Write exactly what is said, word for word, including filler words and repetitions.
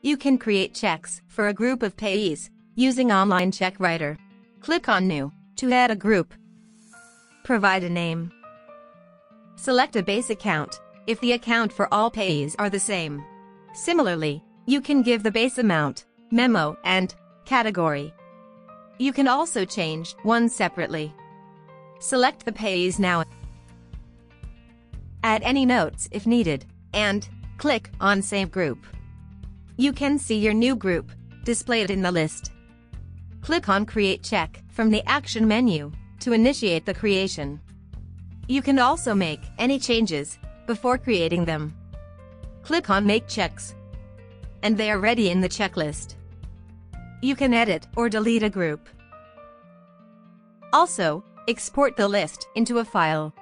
You can create checks for a group of payees using OnlineCheckWriter. Click on New to add a group. Provide a name. Select a base account if the account for all payees are the same. Similarly, you can give the base amount, memo, and category. You can also change one separately. Select the payees now. Add any notes if needed, and click on Save Group. You can see your new group displayed in the list. Click on Create Check from the Action menu to initiate the creation. You can also make any changes before creating them. Click on Make Checks, and they are ready in the checklist. You can edit or delete a group. Also, export the list into a file.